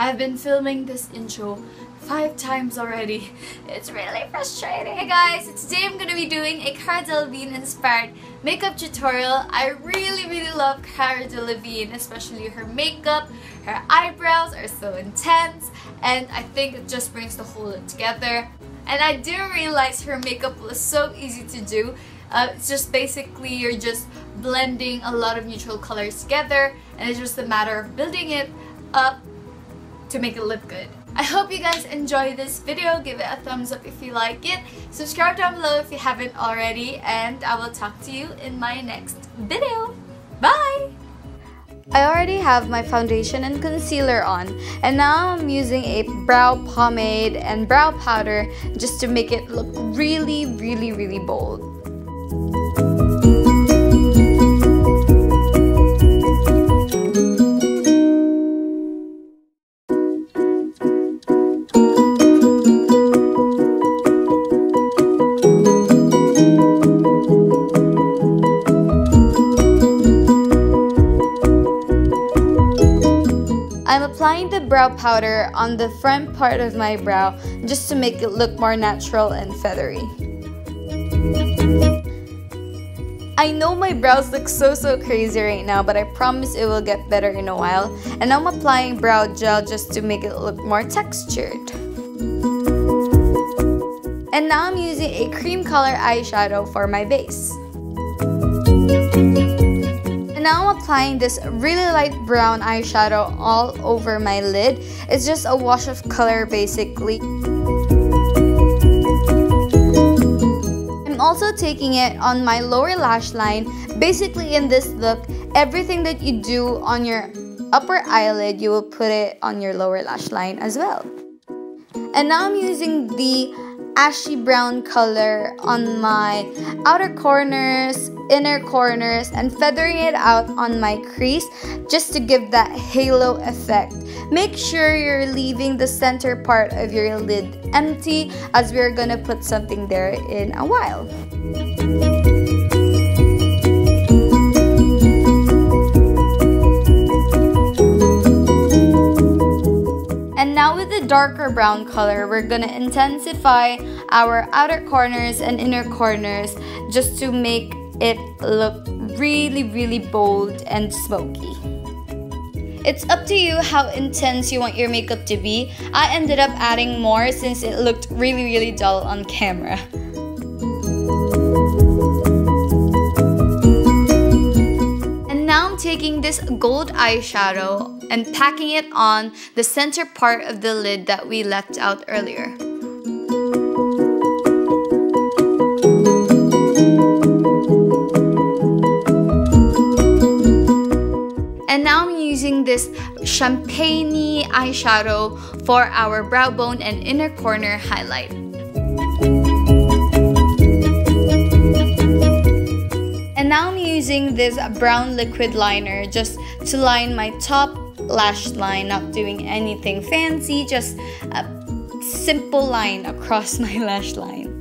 I've been filming this intro 5 times already. It's really frustrating. Hey guys, today I'm gonna be doing a Cara Delevingne inspired makeup tutorial. I really love Cara Delevingne, especially her makeup. Her eyebrows are so intense and I think it just brings the whole look together. And I didn't realize her makeup was so easy to do. It's just basically you're just blending a lot of neutral colors together and it's just a matter of building it up to make it look good. I hope you guys enjoy this video. Give it a thumbs up if you like it. Subscribe down below if you haven't already, and I will talk to you in my next video. Bye! I already have my foundation and concealer on, and now I'm using a brow pomade and brow powder just to make it look really bold. I'm applying the brow powder on the front part of my brow just to make it look more natural and feathery. I know my brows look so crazy right now, but I promise it will get better in a while. And I'm applying brow gel just to make it look more textured. And now I'm using a cream color eyeshadow for my base. And now I'm applying this really light brown eyeshadow all over my lid. It's just a wash of color basically. I'm also taking it on my lower lash line. Basically in this look, everything that you do on your upper eyelid, you will put it on your lower lash line as well. And now I'm using the ashy brown color on my outer corners, inner corners, and feathering it out on my crease just to give that halo effect. Make sure you're leaving the center part of your lid empty as we're gonna put something there in a while. And now with the darker brown color, we're gonna intensify our outer corners and inner corners just to make it look really bold and smoky. It's up to you how intense you want your makeup to be. I ended up adding more since it looked really dull on camera. And now I'm taking this gold eyeshadow and packing it on the center part of the lid that we left out earlier. And now I'm using this champagne-y eyeshadow for our brow bone and inner corner highlight. And now I'm using this brown liquid liner just to line my top lash line, not doing anything fancy, just a simple line across my lash line.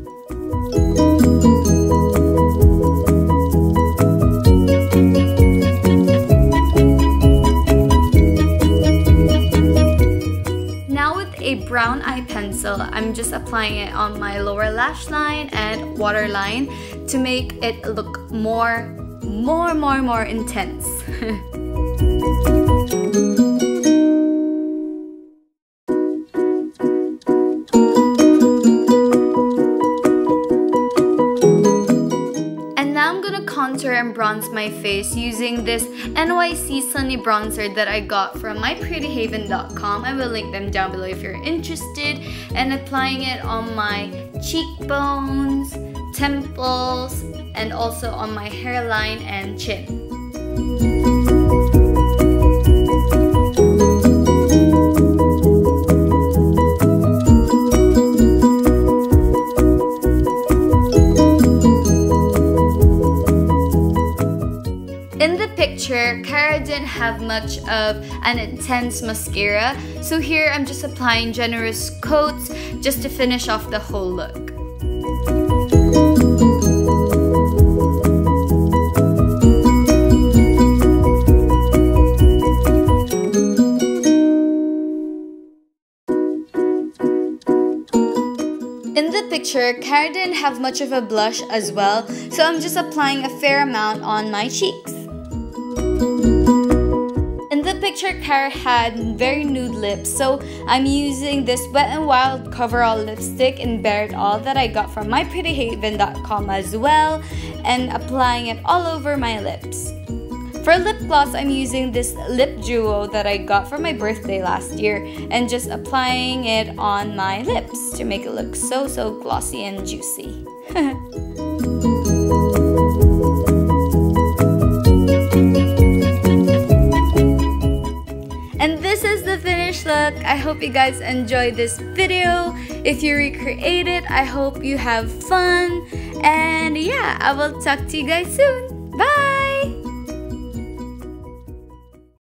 Now with a brown eye pencil, I'm just applying it on my lower lash line and waterline to make it look more intense. And bronze my face using this NYC Sunny Bronzer that I got from MyPrettyHaven.com. I will link them down below if you're interested. And applying it on my cheekbones, temples, and also on my hairline and chin. Cara didn't have much of an intense mascara, so here I'm just applying generous coats just to finish off the whole look. In the picture, Cara didn't have much of a blush as well, so I'm just applying a fair amount on my cheeks. In the picture, Cara had very nude lips, so I'm using this Wet N' Wild Coverall lipstick in Bare It All that I got from MyPrettyHaven.com as well, and applying it all over my lips. For lip gloss, I'm using this lip duo that I got for my birthday last year and just applying it on my lips to make it look so glossy and juicy. And this is the finished look. I hope you guys enjoyed this video. If you recreate it, I hope you have fun. And yeah, I will talk to you guys soon. Bye!